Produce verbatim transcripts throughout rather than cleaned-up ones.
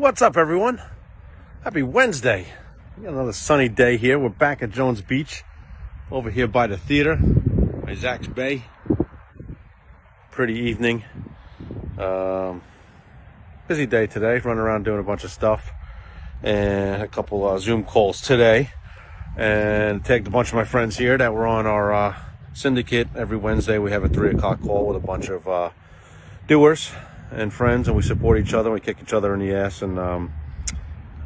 What's up, everyone? Happy Wednesday. We got another sunny day here. We're back at Jones Beach, over here by the theater, by Zach's Bay. Pretty evening. Um, busy day today, running around doing a bunch of stuff, and a couple uh, Zoom calls today, and tagged a bunch of my friends here that were on our uh, syndicate. Every Wednesday we have a three o'clock call with a bunch of uh, doers and friends, and we support each other, we kick each other in the ass, and um,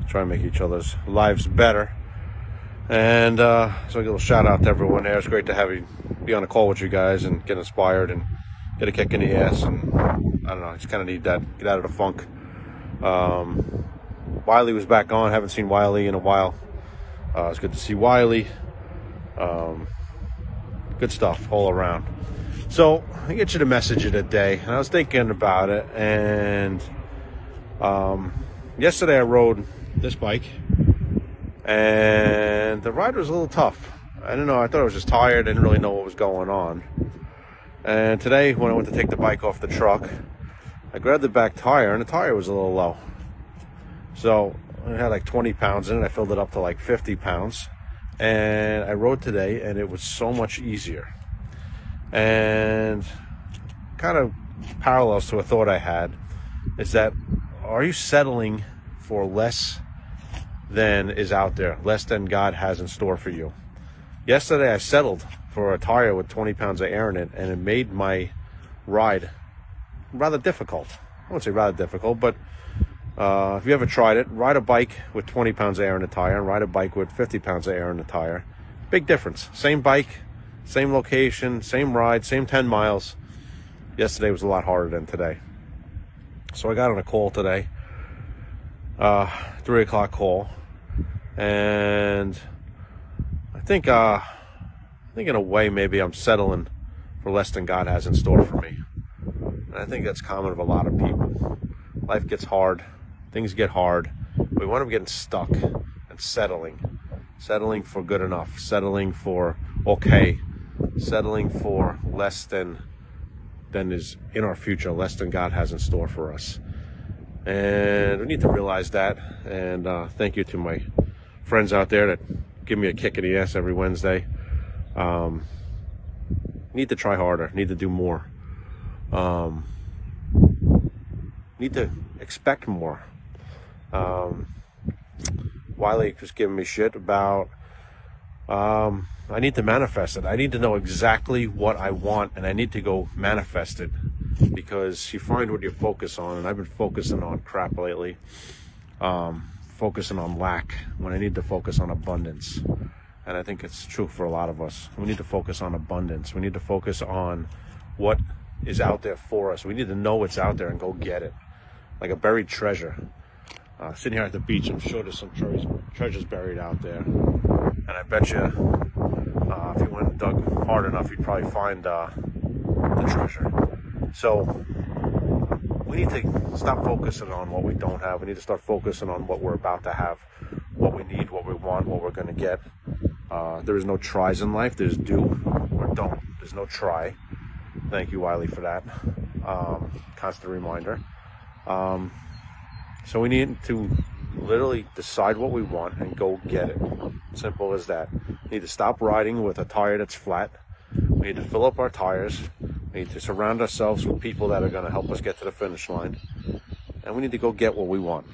try and make each other's lives better. And uh, so a little shout out to everyone there. It's great to have you be on a call with you guys and get inspired and get a kick in the ass, and I don't know, I just kind of need that, get out of the funk. um, Wiley was back on. Haven't seen Wiley in a while. Uh, it's good to see Wiley. Um, good stuff all around. So I get you the message of the day, and I was thinking about it. And um, yesterday I rode this bike, and the ride was a little tough. I don't know. I thought I was just tired. I didn't really know what was going on. And today, when I went to take the bike off the truck, I grabbed the back tire, and the tire was a little low. So it had like twenty pounds in it. I filled it up to like fifty pounds, and I rode today, and it was so much easier. And kind of parallels to a thought I had is that, are you settling for less than is out there, less than God has in store for you? Yesterday I settled for a tire with twenty pounds of air in it, and it made my ride rather difficult. I wouldn't say rather difficult, but Uh, if you ever tried it, ride a bike with twenty pounds of air in the tire and ride a bike with fifty pounds of air in the tire. Big difference. Same bike, same location, same ride, same ten miles. Yesterday was a lot harder than today. So I got on a call today, uh, three o'clock call, and I think, uh, I think in a way maybe I'm settling for less than God has in store for me. And I think that's common of a lot of people. Life gets hard. Things get hard. We want them getting stuck and settling. Settling for good enough. Settling for okay. Settling for less than than is in our future, less than God has in store for us. And we need to realize that. And uh, thank you to my friends out there that give me a kick in the ass every Wednesday. Um, need to try harder. Need to do more. Um, need to expect more. Um, Wiley was giving me shit about, um, I need to manifest it. I need to know exactly what I want, and I need to go manifest it, because you find what you focus on, and I've been focusing on crap lately, um, focusing on lack when I need to focus on abundance. And I think it's true for a lot of us. We need to focus on abundance. We need to focus on what is out there for us. We need to know what's out there and go get it. Like a buried treasure. Uh, sitting here at the beach, I'm sure there's some treasures, treasures buried out there. And I bet you, uh, if you went and dug hard enough, you'd probably find uh, the treasure. So we need to stop focusing on what we don't have. We need to start focusing on what we're about to have, what we need, what we want, what we're going to get. Uh, there is no tries in life. There's do or don't. There's no try. Thank you, Wiley, for that um, constant reminder. Um, so we need to literally decide what we want and go get it. Simple as that. We need to stop riding with a tire that's flat. We need to fill up our tires. We need to surround ourselves with people that are going to help us get to the finish line. And we need to go get what we want.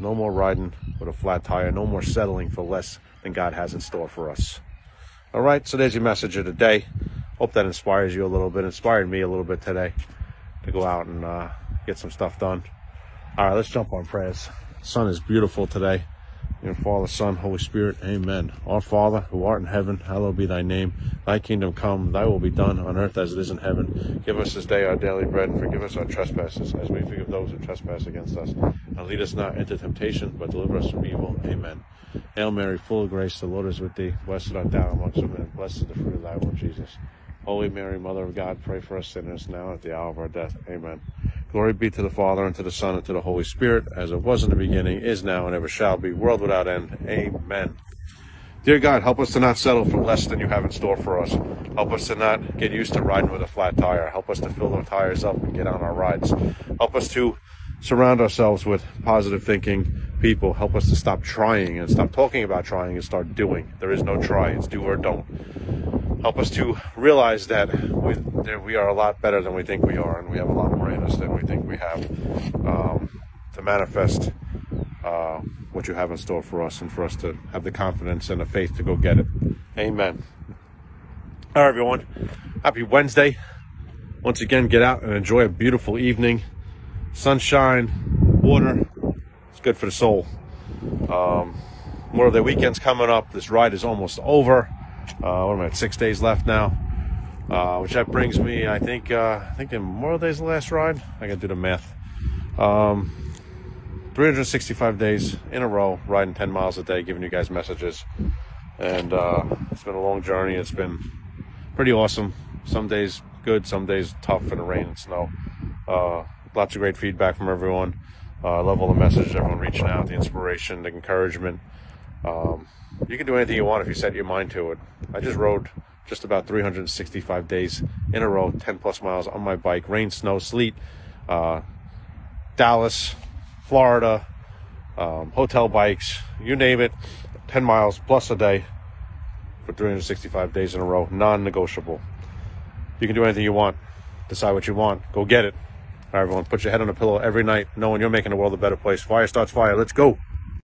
No more riding with a flat tire. No more settling for less than God has in store for us. All right, so there's your message of the day. Hope that inspires you a little bit. Inspired me a little bit today to go out and uh, get some stuff done. All right, let's jump on prayers. The sun is beautiful today. In Father, Son, Holy Spirit, amen. Our Father, who art in heaven, hallowed be thy name. Thy kingdom come, thy will be done on earth as it is in heaven. Give us this day our daily bread, and forgive us our trespasses as we forgive those who trespass against us. And lead us not into temptation, but deliver us from evil. Amen. Hail Mary, full of grace, the Lord is with thee. Blessed art thou amongst women, and blessed is the fruit of thy womb, Jesus. Holy Mary, Mother of God, pray for us sinners now and at the hour of our death. Amen. Glory be to the Father, and to the Son, and to the Holy Spirit, as it was in the beginning, is now, and ever shall be, world without end. Amen. Dear God, help us to not settle for less than you have in store for us. Help us to not get used to riding with a flat tire. Help us to fill our tires up and get on our rides. Help us to surround ourselves with positive thinking people. Help us to stop trying and stop talking about trying and start doing. There is no try, it's do or don't. Help us to realize that we, that we are a lot better than we think we are, and we have a lot more in us than we think we have, um, to manifest uh, what you have in store for us, and for us to have the confidence and the faith to go get it. Amen. All right, everyone. Happy Wednesday. Once again, get out and enjoy a beautiful evening. Sunshine, water, it's good for the soul. Um, more of the weekend's coming up. This ride is almost over. Uh, what am I at? Six days left now, uh, which that brings me, I think, uh, I think Memorial Day's the last ride. I gotta do the math. Um, three hundred sixty-five days in a row, riding ten miles a day, giving you guys messages. And uh, it's been a long journey. It's been pretty awesome. Some days good, some days tough in the rain and snow. Uh, lots of great feedback from everyone. Uh, I love all the messages, everyone reaching out, the inspiration, the encouragement. Um, you can do anything you want if you set your mind to it. I just rode just about three hundred sixty-five days in a row, ten plus miles on my bike, rain, snow, sleet, uh, Dallas, Florida, um, hotel bikes, you name it, ten miles plus a day for three hundred sixty-five days in a row, non-negotiable. You can do anything you want, decide what you want, go get it. All right, everyone, put your head on a pillow every night, knowing you're making the world a better place. Fire starts fire, let's go.